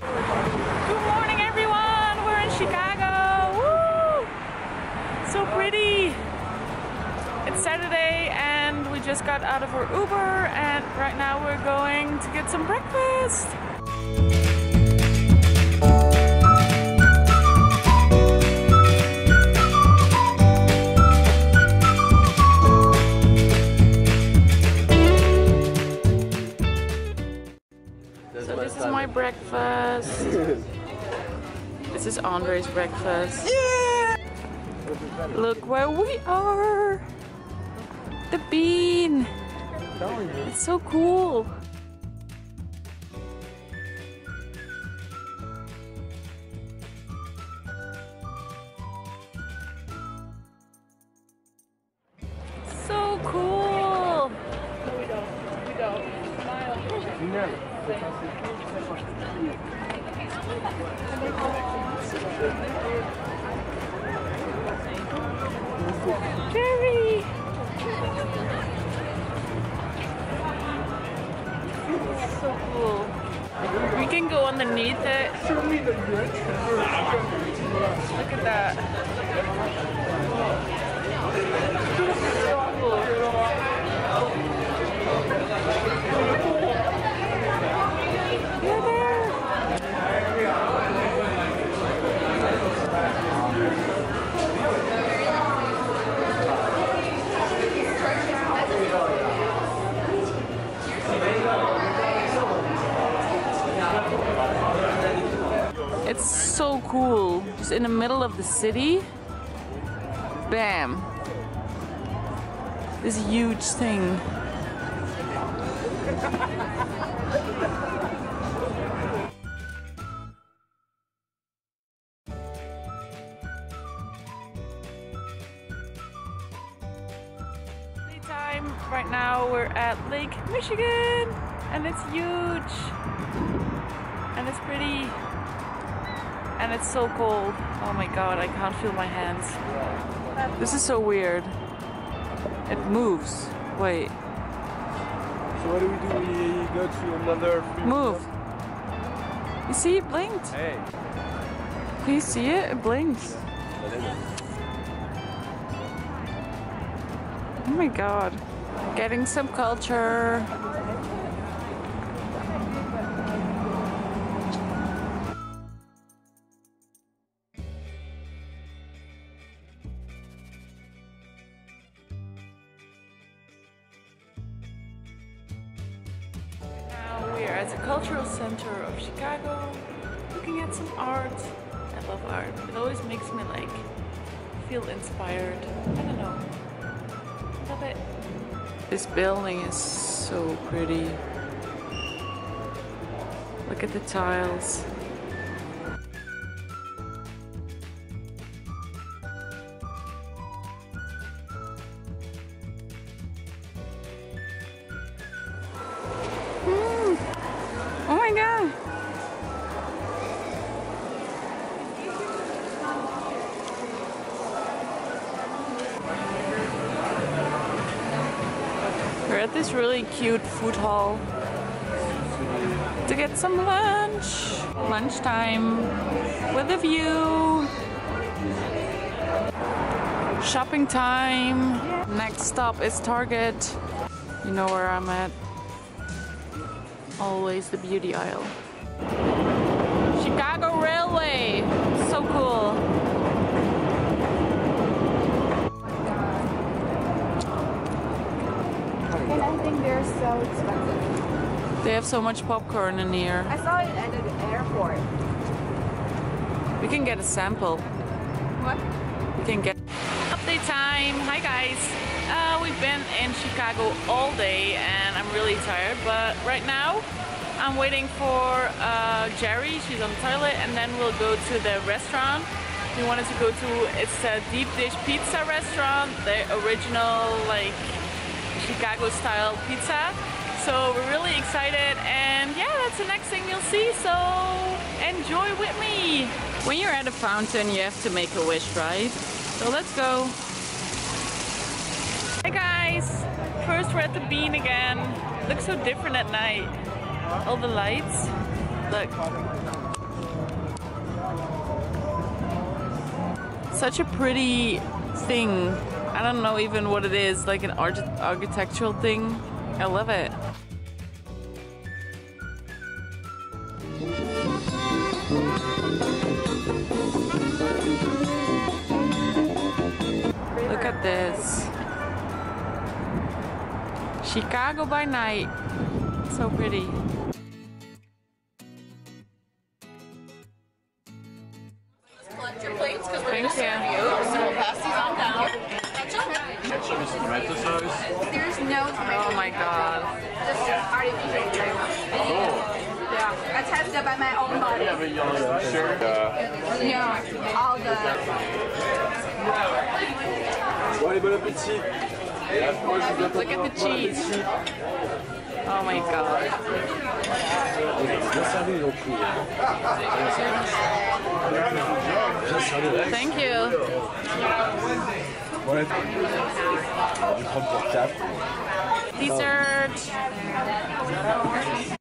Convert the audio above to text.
Good morning, everyone. We're in Chicago. Woo! So pretty. It's Saturday and we just got out of our Uber and right now we're going to get some breakfast. Breakfast. This is Andre's breakfast. Yeah! Look where we are! The Bean! It's so cool! So cool! No, we don't. We don't. Smile. No. Jerry! It's so cool. We can go underneath it. Show me the bridge. Look at that. So cool. It's so cool, just in the middle of the city, bam, this huge thing. Time right now we're at Lake Michigan and it's huge and it's pretty. And it's so cold. Oh my god, I can't feel my hands. This is so weird. It moves. Wait. So what do? We go to another... Move. You see it blinked? Hey. Can you see it? It blinks. Oh my god. Getting some culture. At the cultural center of Chicago, looking at some art. I love art. It always makes me like feel inspired. I don't know. Love it. This building is so pretty. Look at the tiles. We're at this really cute food hall to get some lunch. Lunchtime with a view. Shopping time. Next stop is Target. You know where I'm at. Always the beauty aisle. Chicago Railway. So cool. They're so expensive. They have so much popcorn in here. I saw it at the airport. We can get a sample. What? We can get... Update time! Hi guys! We've been in Chicago all day and I'm really tired, but right now I'm waiting for Jerry. She's on the toilet and then we'll go to the restaurant. We wanted to go to... It's a deep dish pizza restaurant. The original, like... Chicago style pizza. So we're really excited and yeah, that's the next thing you'll see, so enjoy with me. When you're at a fountain you have to make a wish, right? So let's go. Hey guys, first we're at the Bean again. Looks so different at night. All the lights. Look. such a pretty thing. I don't know even what it is, like an architectural thing. I love it. Look at this. Chicago by night. So pretty. Thank you. So we'll pass these on down. Ketchup is tomato sauce. There's no tomato. Oh my god. This is artificial flavor. Oh. Yeah. I tested by my own body. You have a yellow shirt. Yeah. All the... Look at the cheese. Oh my god. Thank you. Dessert.